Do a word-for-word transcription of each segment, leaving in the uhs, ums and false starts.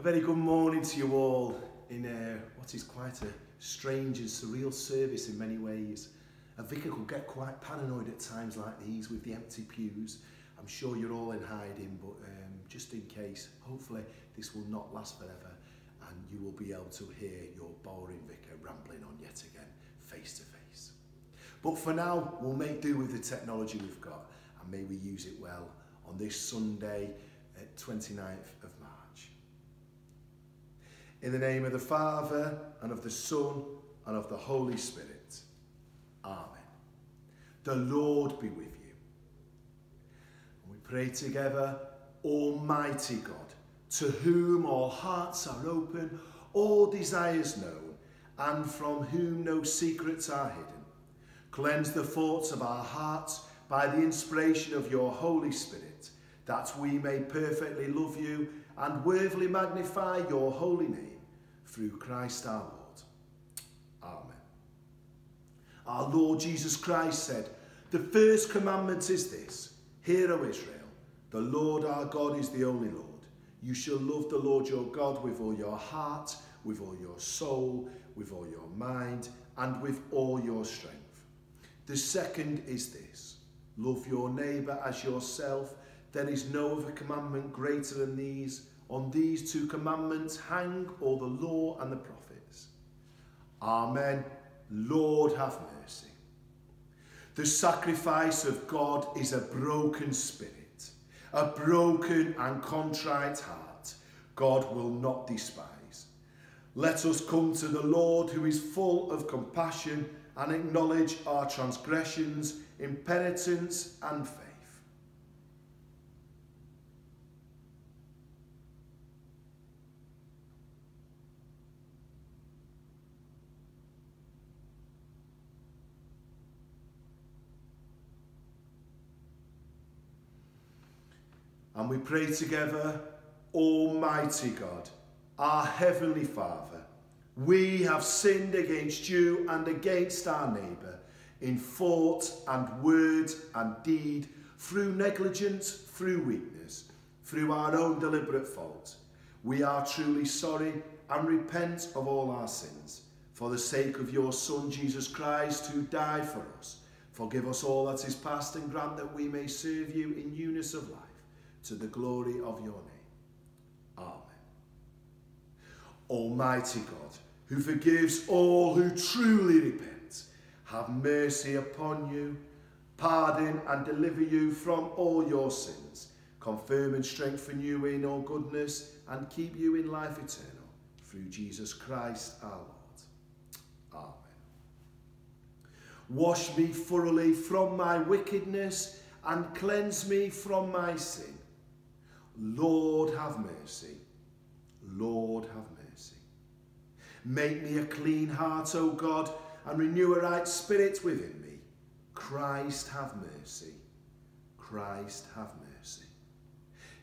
A very good morning to you all in uh, what is quite a strange and surreal service in many ways. A vicar could get quite paranoid at times like these with the empty pews. I'm sure you're all in hiding, but um, just in case, hopefully this will not last forever and you will be able to hear your boring vicar rambling on yet again, face to face. But for now, we'll make do with the technology we've got and may we use it well on this Sunday, uh, twenty-ninth of March. In the name of the Father, and of the Son, and of the Holy Spirit. Amen. The Lord be with you. And we pray together, Almighty God, to whom all hearts are open, all desires known, and from whom no secrets are hidden. Cleanse the thoughts of our hearts by the inspiration of your Holy Spirit, that we may perfectly love you and worthily magnify your holy name, through Christ our Lord. Amen. Our Lord Jesus Christ said, "The first commandment is this, Hear, O Israel, the Lord our God is the only Lord. You shall love the Lord your God with all your heart, with all your soul, with all your mind, and with all your strength. The second is this, Love your neighbour as yourself. There is no other commandment greater than these. On these two commandments hang all the law and the prophets." Amen. Lord, have mercy. The sacrifice of God is a broken spirit, a broken and contrite heart God will not despise. Let us come to the Lord, who is full of compassion, and acknowledge our transgressions, impenitence and faith. And we pray together, Almighty God, our Heavenly Father, we have sinned against you and against our neighbour, in thought and word and deed, through negligence, through weakness, through our own deliberate fault. We are truly sorry and repent of all our sins. For the sake of your Son, Jesus Christ, who died for us, forgive us all that is past and grant that we may serve you in newness of life, to the glory of your name. Amen. Almighty God, who forgives all who truly repent, have mercy upon you, pardon and deliver you from all your sins, confirm and strengthen you in all goodness, and keep you in life eternal, through Jesus Christ our Lord. Amen. Wash me thoroughly from my wickedness, and cleanse me from my sin. Lord, have mercy. Lord, have mercy. Make me a clean heart, O God, and renew a right spirit within me. Christ, have mercy. Christ, have mercy.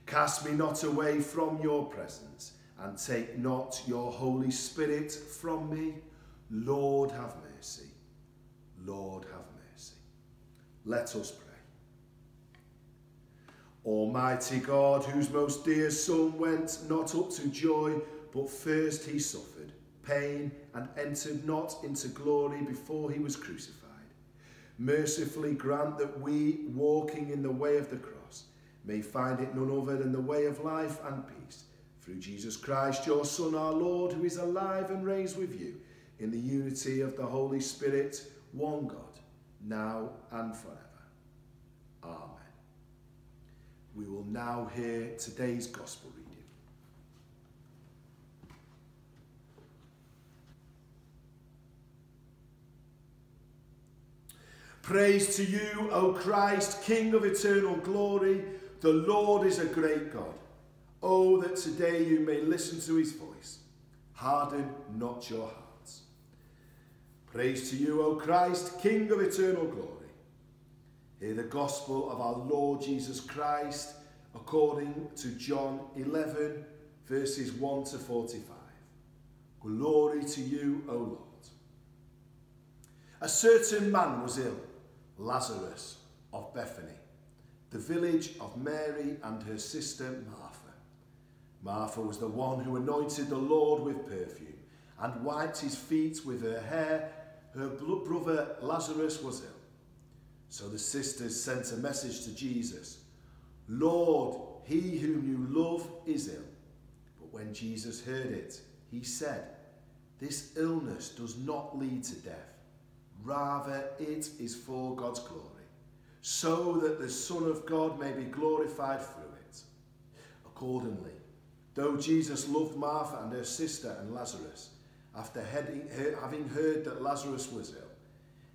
Cast me not away from your presence, and take not your Holy Spirit from me. Lord, have mercy. Lord, have mercy. Let us pray. Almighty God, whose most dear Son went not up to joy, but first he suffered pain and entered not into glory before he was crucified, mercifully grant that we, walking in the way of the cross, may find it none other than the way of life and peace, through Jesus Christ, your Son, our Lord, who is alive and reigns with you, in the unity of the Holy Spirit, one God, now and forever. Amen. We will now hear today's Gospel reading. Praise to you, O Christ, King of eternal glory. The Lord is a great God. Oh, that today you may listen to his voice. Harden not your hearts. Praise to you, O Christ, King of eternal glory. Hear the gospel of our Lord Jesus Christ according to John eleven, verses one to forty-five. Glory to you, O Lord. A certain man was ill, Lazarus of Bethany, the village of Mary and her sister Martha, Martha was the one who anointed the Lord with perfume and wiped his feet with her hair. Her brother Lazarus was ill. So the sisters sent a message to Jesus, "Lord, he whom you love is ill." But when Jesus heard it, he said, "This illness does not lead to death. Rather, it is for God's glory, so that the Son of God may be glorified through it." Accordingly, though Jesus loved Martha and her sister and Lazarus, after having heard that Lazarus was ill,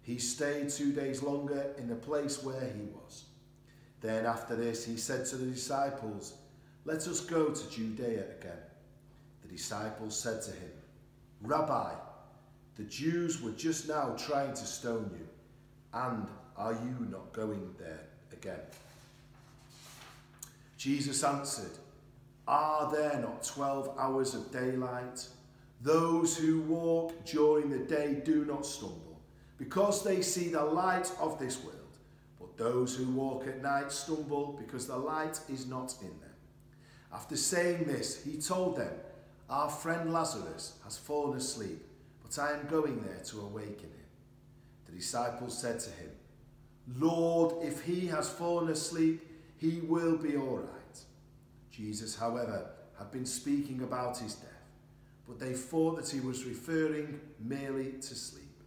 he stayed two days longer in the place where he was. Then after this, he said to the disciples, "Let us go to Judea again." The disciples said to him, "Rabbi, the Jews were just now trying to stone you, and are you not going there again?" Jesus answered, "Are there not twelve hours of daylight? Those who walk during the day do not stumble, because they see the light of this world. But those who walk at night stumble, because the light is not in them." After saying this, he told them, "Our friend Lazarus has fallen asleep, but I am going there to awaken him." The disciples said to him, "Lord, if he has fallen asleep, he will be all right." Jesus, however, had been speaking about his death, but they thought that he was referring merely to sleep.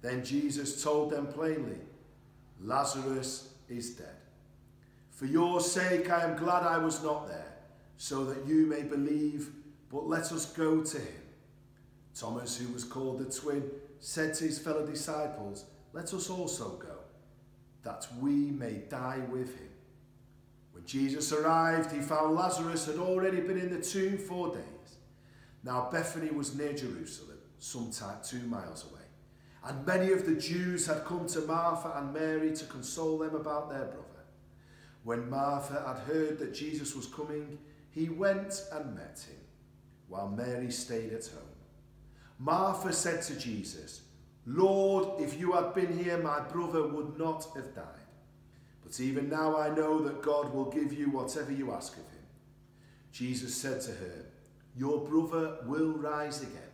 Then Jesus told them plainly, "Lazarus is dead. For your sake I am glad I was not there, so that you may believe, but let us go to him." Thomas, who was called the twin, said to his fellow disciples, "Let us also go, that we may die with him." When Jesus arrived, he found Lazarus had already been in the tomb four days. Now Bethany was near Jerusalem, some two miles away, and many of the Jews had come to Martha and Mary to console them about their brother. When Martha had heard that Jesus was coming, he went and met him, while Mary stayed at home. Martha said to Jesus, "Lord, if you had been here, my brother would not have died. But even now I know that God will give you whatever you ask of him." Jesus said to her, "Your brother will rise again."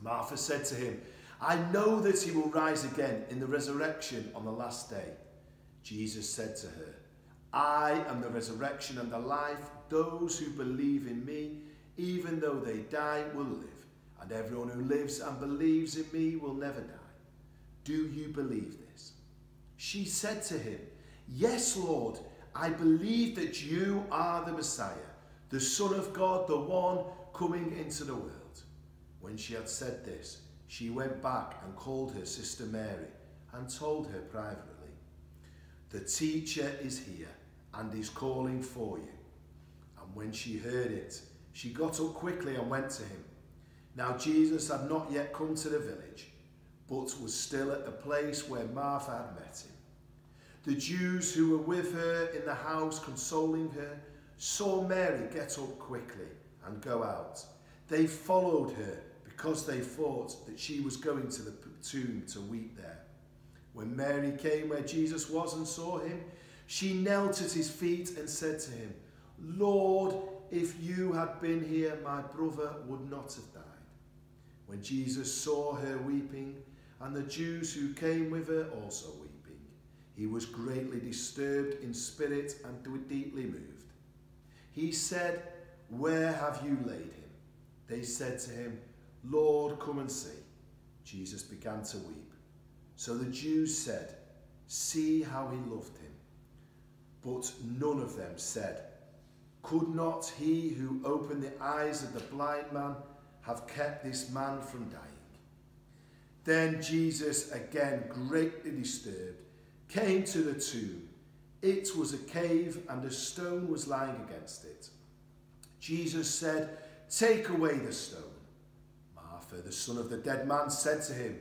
Martha said to him, "I know that he will rise again in the resurrection on the last day." Jesus said to her, "I am the resurrection and the life. Those who believe in me, even though they die, will live. And everyone who lives and believes in me will never die. Do you believe this?" She said to him, "Yes, Lord, I believe that you are the Messiah, the Son of God, the one coming into the world." When she had said this, she went back and called her sister Mary and told her privately, "The teacher is here and is calling for you." And when she heard it, she got up quickly and went to him. Now Jesus had not yet come to the village, but was still at the place where Martha had met him. The Jews who were with her in the house consoling her saw Mary get up quickly and go out. They followed her because they thought that she was going to the tomb to weep there. When Mary came where Jesus was and saw him, she knelt at his feet and said to him, "Lord, if you had been here, my brother would not have died." When Jesus saw her weeping, and the Jews who came with her also weeping, he was greatly disturbed in spirit and deeply moved. He said, "Where have you laid him?" They said to him, "Lord, come and see." Jesus began to weep. So the Jews said, "See how he loved him." But none of them said, "Could not he who opened the eyes of the blind man have kept this man from dying?" Then Jesus, again greatly disturbed, came to the tomb. It was a cave, and a stone was lying against it. Jesus said, "Take away the stone." Martha, the son of the dead man, said to him,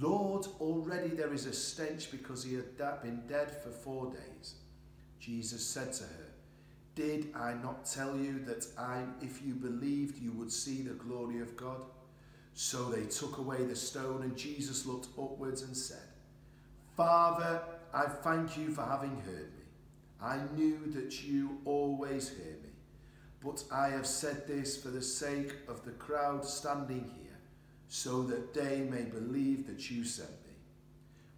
"Lord, already there is a stench, because he had been dead for four days." Jesus said to her, "Did I not tell you that I, if you believed, you would see the glory of God?" So they took away the stone, and Jesus looked upwards and said, "Father, I thank you for having heard me. I knew that you always hear me, But I have said this for the sake of the crowd standing here, so that they may believe that you sent me.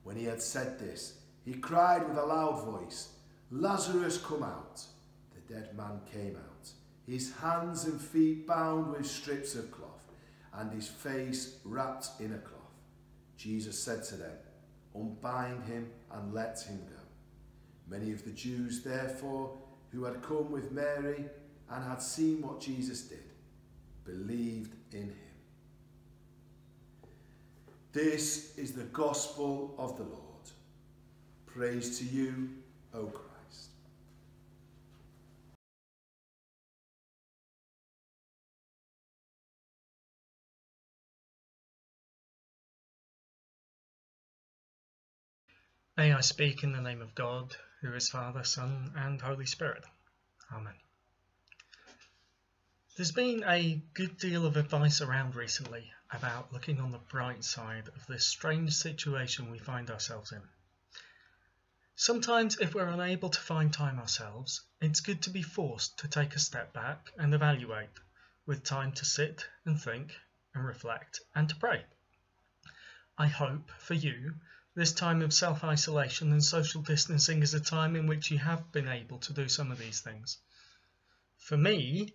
When he had said this, he cried with a loud voice, Lazarus, come out. The dead man came out, his hands and feet bound with strips of cloth, and his face wrapped in a cloth. Jesus said to them, unbind him and let him go. Many of the Jews, therefore, who had come with Mary and had seen what Jesus did, believed in him. This is the gospel of the Lord. Praise to you, O Christ. May I speak in the name of God, who is Father, Son, and Holy Spirit. Amen. There's been a good deal of advice around recently about looking on the bright side of this strange situation we find ourselves in. Sometimes, if we're unable to find time ourselves, it's good to be forced to take a step back and evaluate, with time to sit and think and reflect and to pray. I hope, for you, this time of self-isolation and social distancing is a time in which you have been able to do some of these things. For me,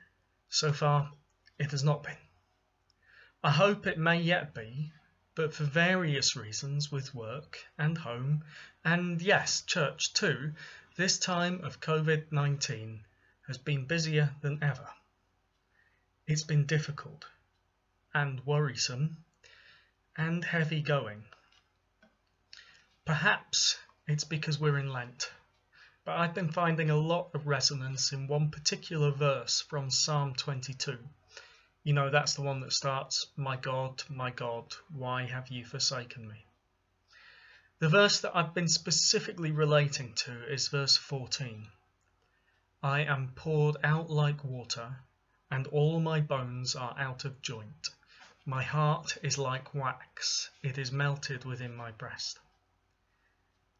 so far, it has not been. I hope it may yet be, but for various reasons with work and home, and yes, church too, this time of COVID nineteen has been busier than ever. It's been difficult, and worrisome, and heavy going. Perhaps it's because we're in Lent, but I've been finding a lot of resonance in one particular verse from Psalm twenty-two. You know, that's the one that starts, "My God, my God, why have you forsaken me?" The verse that I've been specifically relating to is verse fourteen. "I am poured out like water, and all my bones are out of joint. My heart is like wax, it is melted within my breast."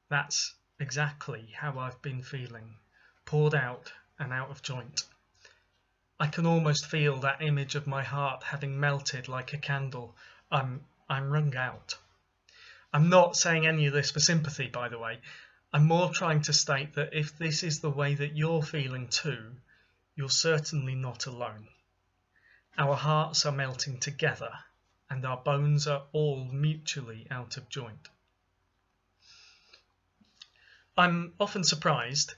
That's exactly how I've been feeling, poured out and out of joint. I can almost feel that image of my heart having melted like a candle. I'm, I'm wrung out. I'm not saying any of this for sympathy, by the way. I'm more trying to state that if this is the way that you're feeling too, you're certainly not alone. Our hearts are melting together, and our bones are all mutually out of joint. I'm often surprised,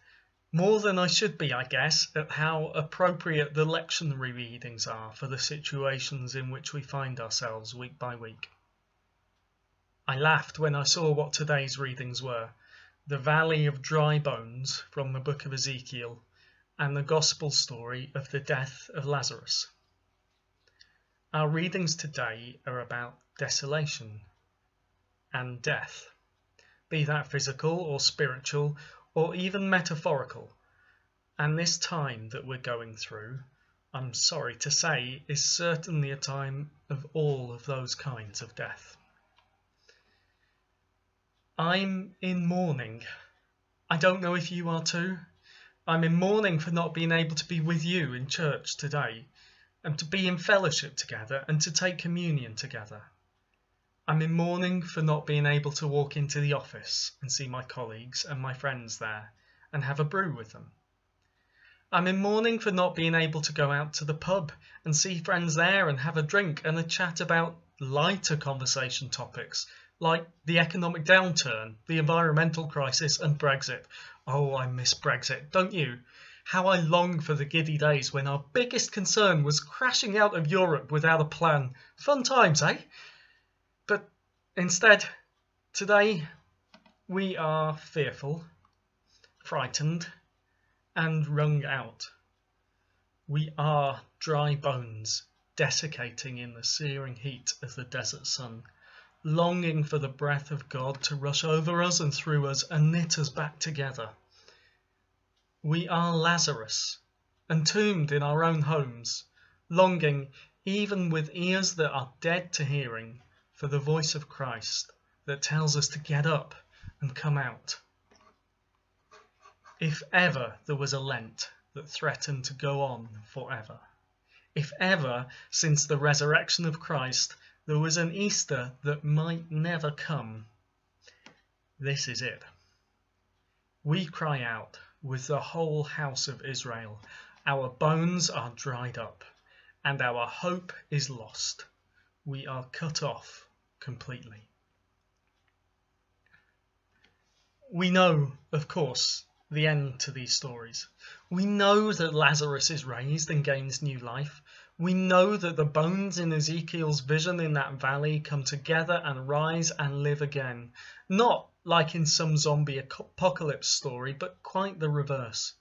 more than I should be, I guess, at how appropriate the lectionary readings are for the situations in which we find ourselves week by week. I laughed when I saw what today's readings were, the Valley of Dry Bones from the book of Ezekiel, and the Gospel story of the death of Lazarus. Our readings today are about desolation and death. Be that physical or spiritual or even metaphorical. And this time that we're going through, I'm sorry to say, is certainly a time of all of those kinds of death. I'm in mourning. I don't know if you are too. I'm in mourning for not being able to be with you in church today, and to be in fellowship together and to take communion together. I'm in mourning for not being able to walk into the office and see my colleagues and my friends there and have a brew with them. I'm in mourning for not being able to go out to the pub and see friends there and have a drink and a chat about lighter conversation topics like the economic downturn, the environmental crisis and Brexit. Oh, I miss Brexit, don't you? How I long for the giddy days when our biggest concern was crashing out of Europe without a plan. Fun times, eh? Instead, today we are fearful, frightened, and wrung out. We are dry bones, desiccating in the searing heat of the desert sun, longing for the breath of God to rush over us and through us and knit us back together. We are Lazarus, entombed in our own homes, longing, even with ears that are dead to hearing, for the voice of Christ that tells us to get up and come out. If ever there was a Lent that threaten to go on forever. If ever, since the resurrection of Christ, there was an Easter that might never come, this is it. We cry out with the whole house of Israel, our bones are dried up, and our hope is lost. We are cut off completely. We know, of course, the end to these stories. We know that Lazarus is raised and gains new life. We know that the bones in Ezekiel's vision in that valley come together and rise and live again. Not like in some zombie apocalypse story, but quite the reverse.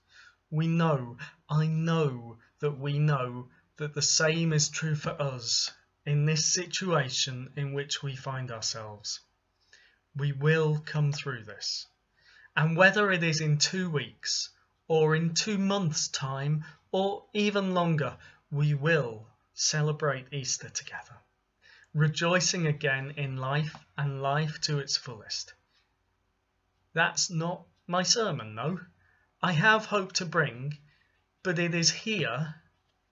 We know, I know that we know that the same is true for us in this situation in which we find ourselves. We will come through this. And whether it is in two weeks, or in two months' time, or even longer, we will celebrate Easter together, rejoicing again in life and life to its fullest. That's not my sermon, though. I have hope to bring, but it is here,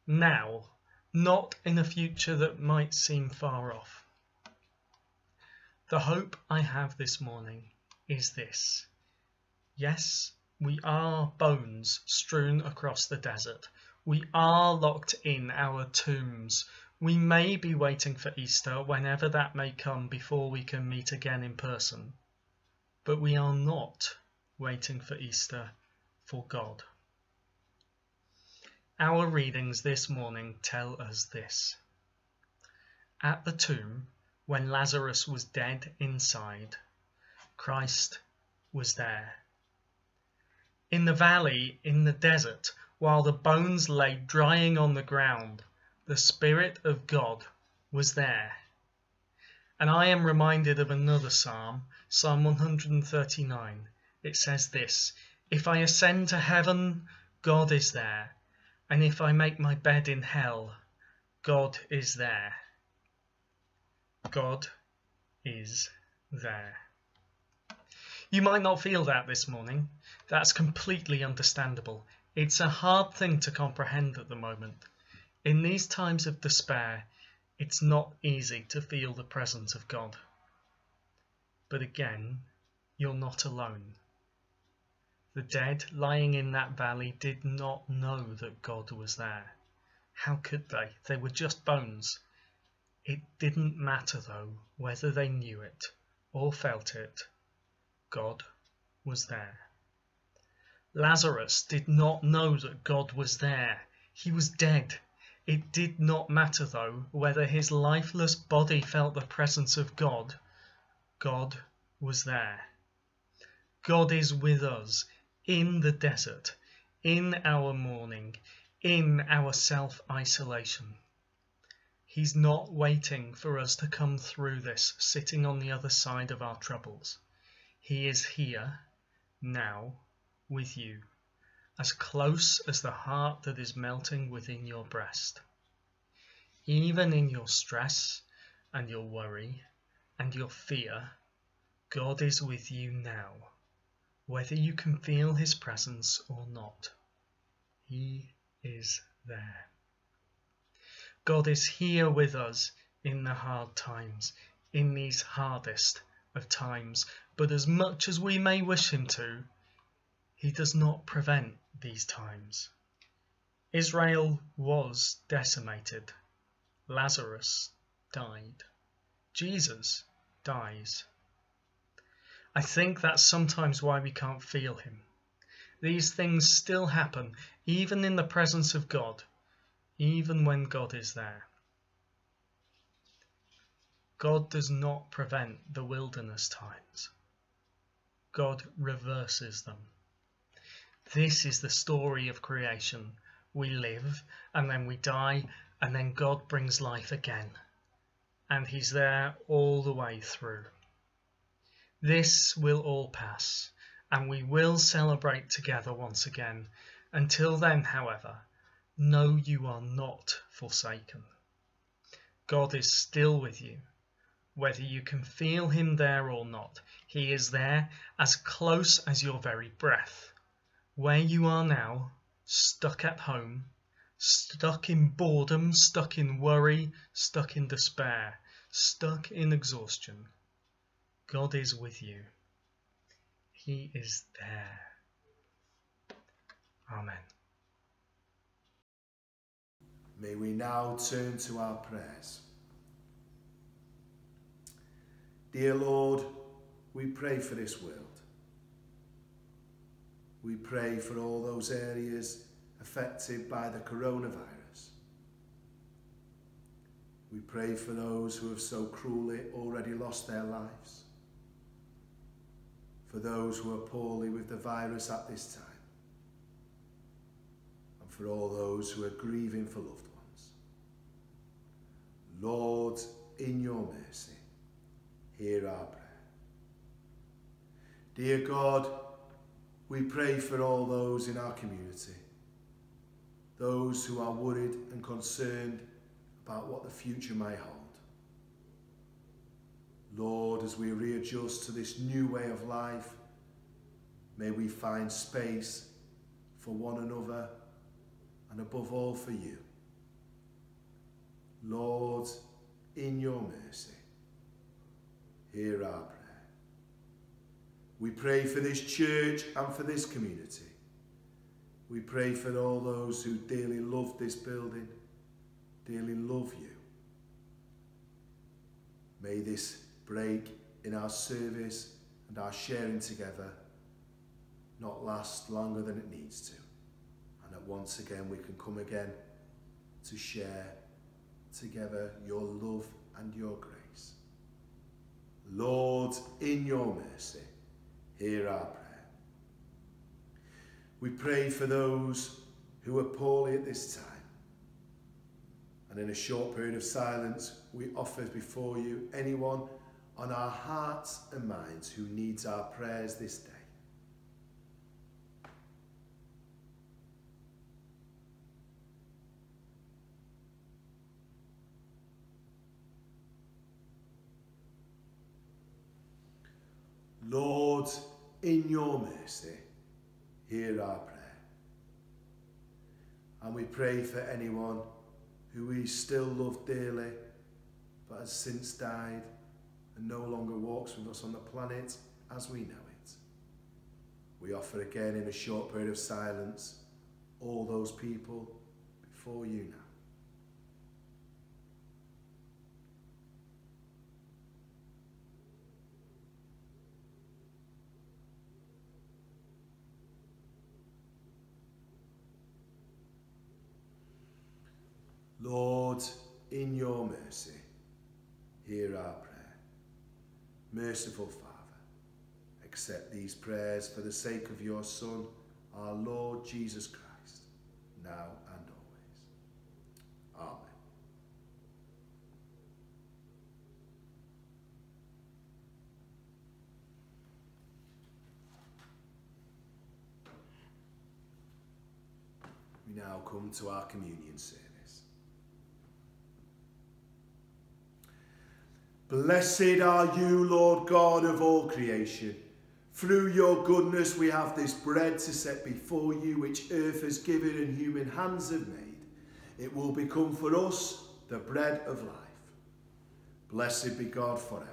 now, not in a future that might seem far off. The hope I have this morning is this. Yes, we are bones strewn across the desert. We are locked in our tombs. We may be waiting for Easter whenever that may come before we can meet again in person. But we are not waiting for Easter for God. Our readings this morning tell us this. At the tomb, when Lazarus was dead inside, Christ was there. In the valley, in the desert, while the bones lay drying on the ground, the Spirit of God was there. And I am reminded of another psalm, Psalm one hundred thirty-nine. It says this, "If I ascend to heaven, God is there. And if I make my bed in hell, God is there." God is there. You might not feel that this morning. That's completely understandable. It's a hard thing to comprehend at the moment. In these times of despair, it's not easy to feel the presence of God. But again, you're not alone. The dead lying in that valley did not know that God was there. How could they? They were just bones. It didn't matter, though, whether they knew it or felt it. God was there. Lazarus did not know that God was there. He was dead. It did not matter, though, whether his lifeless body felt the presence of God. God was there. God is with us in the desert, in our mourning, in our self-isolation. He's not waiting for us to come through this, sitting on the other side of our troubles. He is here, now, with you, as close as the heart that is melting within your breast. Even in your stress and your worry and your fear, God is with you now, whether you can feel his presence or not. He is there. God is here with us in the hard times, in these hardest of times, but as much as we may wish him to, he does not prevent these times. Israel was decimated. Lazarus died. Jesus dies. I think that's sometimes why we can't feel him. These things still happen, even in the presence of God, even when God is there. God does not prevent the wilderness times. God reverses them. This is the story of creation. We live, and then we die, and then God brings life again. And he's there all the way through. This will all pass, and we will celebrate together once again. Until then, however, know you are not forsaken. God is still with you. Whether you can feel him there or not, he is there as close as your very breath. Where you are now, stuck at home, stuck in boredom, stuck in worry, stuck in despair, stuck in exhaustion, God is with you. He is there. Amen. May we now turn to our prayers. Dear Lord, we pray for this world. We pray for all those areas affected by the coronavirus. We pray for those who have so cruelly already lost their lives, for those who are poorly with the virus at this time, and for all those who are grieving for loved ones. Lord, in your mercy, hear our prayer. Dear God, we pray for all those in our community, those who are worried and concerned about what the future may hold. Lord, as we readjust to this new way of life, may we find space for one another and above all for you. Lord, in your mercy, hear our prayer. We pray for this church and for this community. We pray for all those who dearly love this building, dearly love you. May this break in our service and our sharing together not last longer than it needs to, and that once again we can come again to share together your love and your grace. Lord, in your mercy, hear our prayer. We pray for those who are poorly at this time, and in a short period of silence we offer before you anyone on our hearts and minds who needs our prayers this day. Lord, in your mercy, hear our prayer. And we pray for anyone who we still love dearly, but has since died and no longer walks with us on the planet as we know it. We offer again in a short period of silence all those people before you now. Lord, in your mercy, hear our prayer. Merciful Father, accept these prayers for the sake of your Son, our Lord Jesus Christ, now and always. Amen. We now come to our communion service. Blessed are you, Lord God of all creation. Through your goodness we have this bread to set before you, which earth has given and human hands have made. It will become for us the bread of life. Blessed be God forever.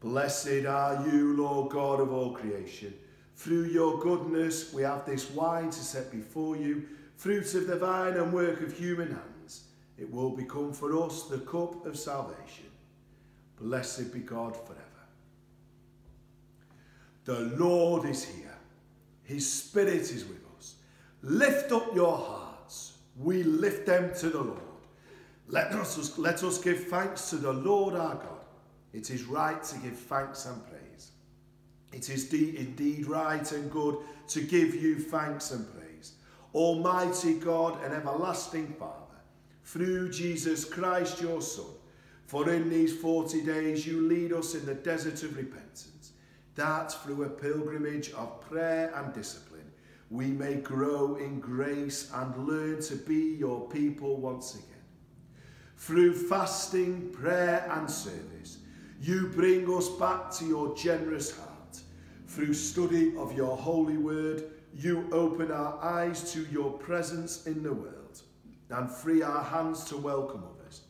Blessed are you, Lord God of all creation. Through your goodness we have this wine to set before you, fruit of the vine and work of human hands. It will become for us the cup of salvation. Blessed be God forever. The Lord is here. His Spirit is with us. Lift up your hearts. We lift them to the Lord. Let us, let us give thanks to the Lord our God. It is right to give thanks and praise. It is indeed right and good to give you thanks and praise, Almighty God and everlasting Father, through Jesus Christ your Son. For in these forty days you lead us in the desert of repentance, that through a pilgrimage of prayer and discipline we may grow in grace and learn to be your people once again. Through fasting, prayer and service you bring us back to your generous heart. Through study of your holy word you open our eyes to your presence in the world and free our hands to welcome others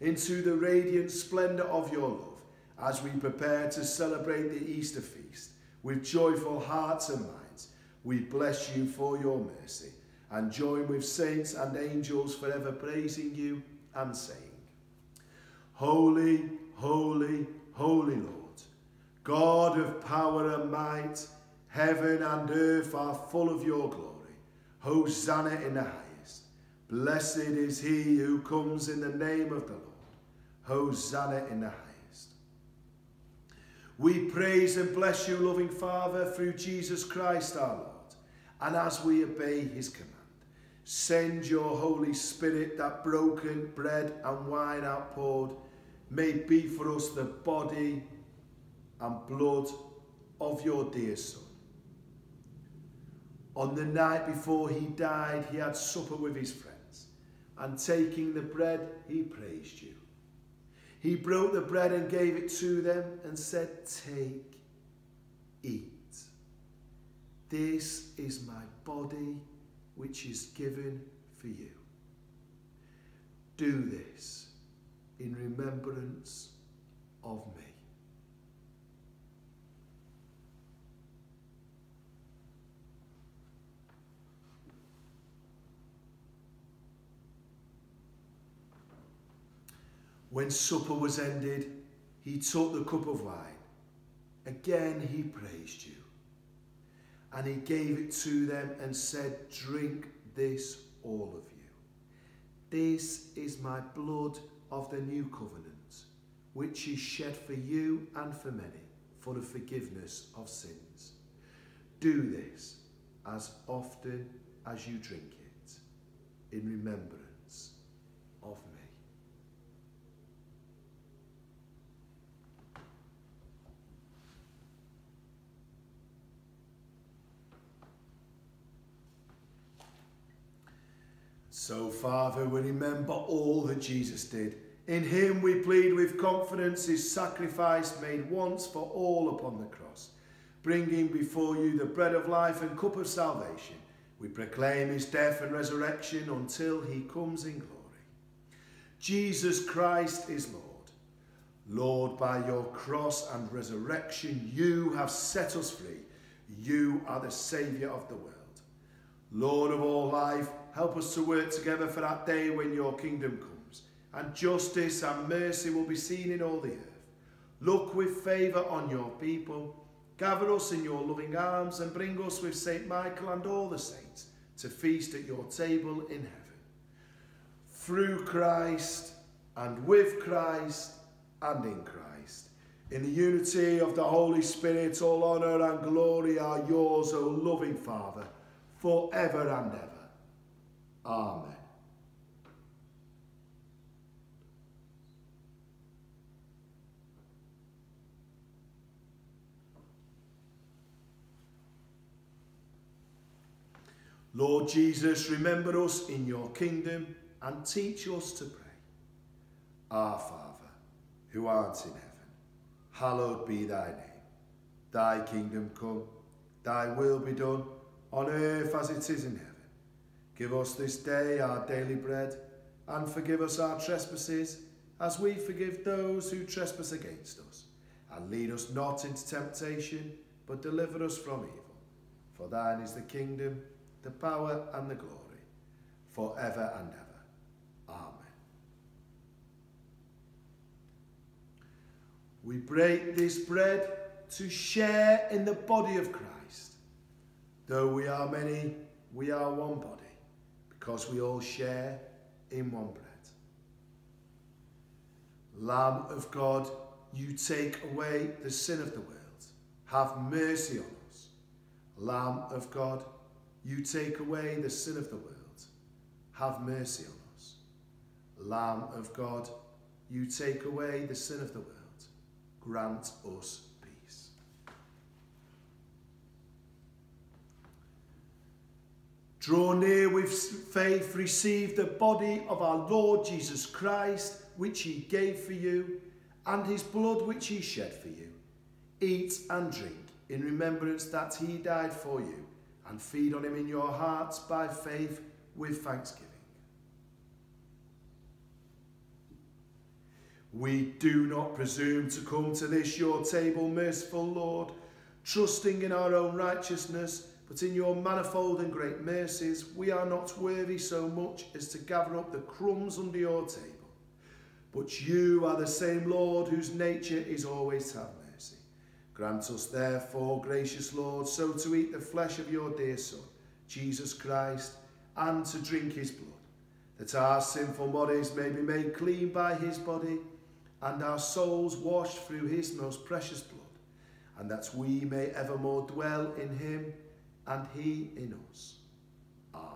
into the radiant splendour of your love as we prepare to celebrate the Easter feast with joyful hearts and minds. We bless you for your mercy and join with saints and angels forever praising you and saying, Holy, holy, holy Lord, God of power and might, heaven and earth are full of your glory. Hosanna in the highest. Blessed is he who comes in the name of the Lord. Hosanna in the highest. We praise and bless you, loving Father, through Jesus Christ our Lord. And as we obey his command, send your Holy Spirit, that broken bread and wine outpoured may be for us the body and blood of your dear Son. On the night before he died, he had supper with his friends, and taking the bread, he praised you. He broke the bread and gave it to them and said, Take, eat. This is my body, which is given for you. Do this in remembrance of me. When supper was ended, he took the cup of wine. Again he praised you. And he gave it to them and said, Drink this, all of you. This is my blood of the new covenant, which is shed for you and for many, for the forgiveness of sins. Do this as often as you drink it, in remembrance of me. So, Father, we remember all that Jesus did. In him we plead with confidence, his sacrifice made once for all upon the cross. Bringing before you the bread of life and cup of salvation, we proclaim his death and resurrection until he comes in glory. Jesus Christ is Lord. Lord, by your cross and resurrection, you have set us free. You are the Saviour of the world. Lord of all life, help us to work together for that day when your kingdom comes, and justice and mercy will be seen in all the earth. Look with favour on your people, gather us in your loving arms, and bring us with Saint Michael and all the saints to feast at your table in heaven. Through Christ, and with Christ, and in Christ. In the unity of the Holy Spirit, all honour and glory are yours, O loving Father, forever and ever. Amen. Lord Jesus, remember us in your kingdom and teach us to pray. Our Father, who art in heaven, hallowed be thy name. Thy kingdom come, thy will be done, on earth as it is in heaven. Give us this day our daily bread, and forgive us our trespasses, as we forgive those who trespass against us. And lead us not into temptation, but deliver us from evil. For thine is the kingdom, the power, and the glory, forever and ever. Amen. We break this bread to share in the body of Christ. Though we are many, we are one body, because we all share in one bread. Lamb of God, you take away the sin of the world. Have mercy on us. Lamb of God, you take away the sin of the world. Have mercy on us. Lamb of God, you take away the sin of the world. Grant us peace. Draw near with faith, receive the body of our Lord Jesus Christ, which he gave for you, and his blood which he shed for you. Eat and drink in remembrance that he died for you, and feed on him in your hearts by faith with thanksgiving. We do not presume to come to this your table, merciful Lord, trusting in our own righteousness, but in your manifold and great mercies we are not worthy so much as to gather up the crumbs under your table. But you are the same Lord whose nature is always to have mercy. Grant us therefore, gracious Lord, so to eat the flesh of your dear Son, Jesus Christ, and to drink his blood, that our sinful bodies may be made clean by his body, and our souls washed through his most precious blood, and that we may evermore dwell in him, and he in us. Amen.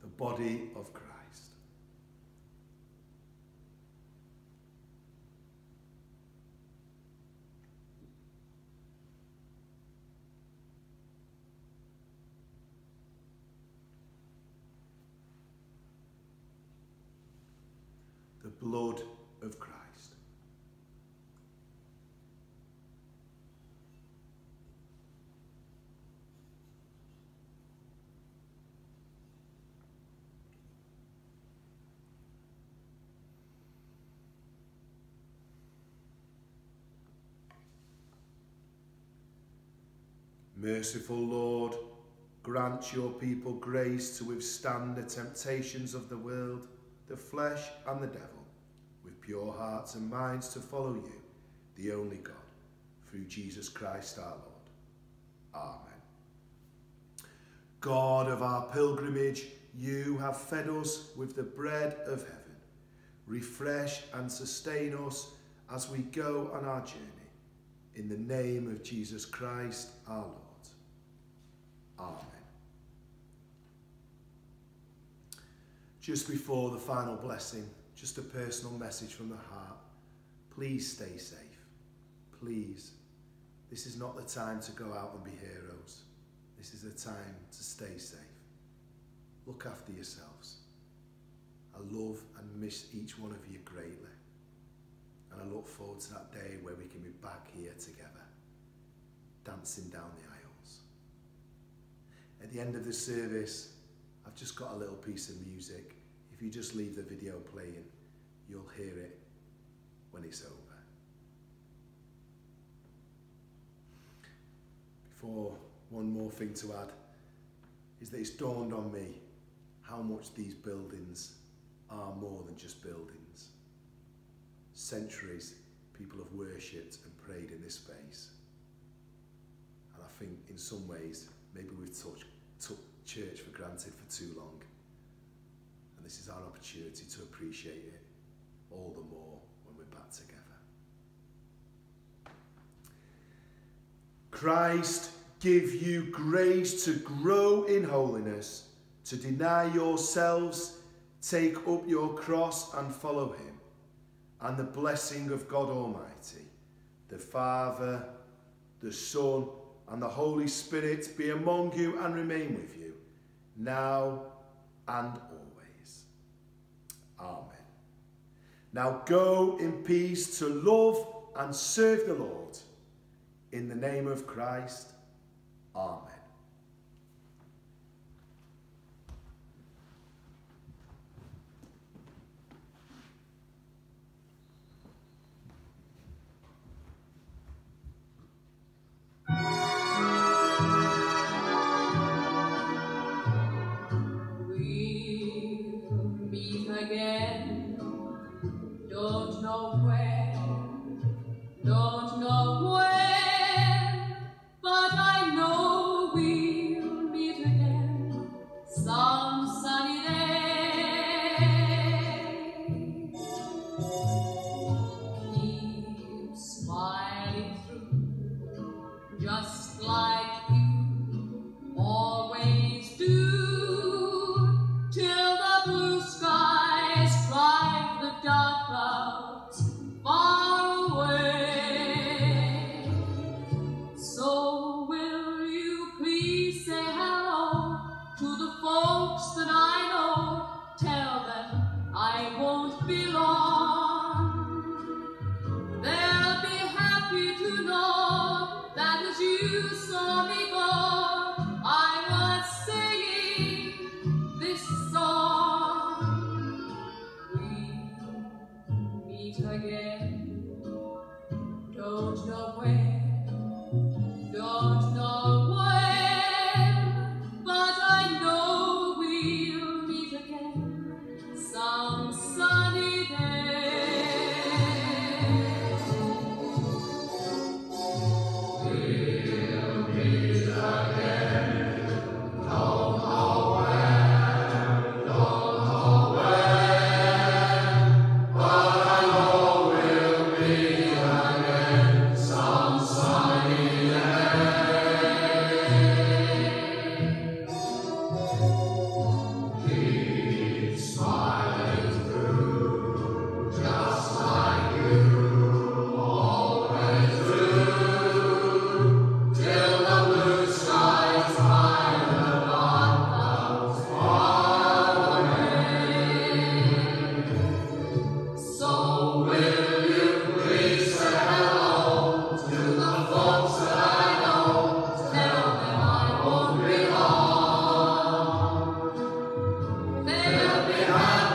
The body of Christ. Blood of Christ. Merciful Lord, grant your people grace to withstand the temptations of the world, the flesh and the devil, with pure hearts and minds to follow you, the only God, through Jesus Christ our Lord. Amen. God of our pilgrimage, you have fed us with the bread of heaven. Refresh and sustain us as we go on our journey, in the name of Jesus Christ our Lord. Amen. Just before the final blessing, just a personal message from the heart. Please stay safe. Please. This is not the time to go out and be heroes. This is the time to stay safe. Look after yourselves. I love and miss each one of you greatly. And I look forward to that day where we can be back here together, dancing down the aisles. At the end of the service, I've just got a little piece of music. If you just leave the video playing, you'll hear it when it's over. Before, one more thing to add is that it's dawned on me how much these buildings are more than just buildings. Centuries people have worshipped and prayed in this space, and I think in some ways maybe we've took church for granted for too long. And this is our opportunity to appreciate it all the more when we're back together. Christ, give you grace to grow in holiness, to deny yourselves, take up your cross and follow him. And the blessing of God Almighty, the Father, the Son, and the Holy Spirit be among you and remain with you, now and always. Amen. Now go in peace to love and serve the Lord. In the name of Christ, amen. Again, don't know where, don't know where, but I know we'll meet again some sunny day. Keep smiling through, just like you always do, till the blue sky. Bye. May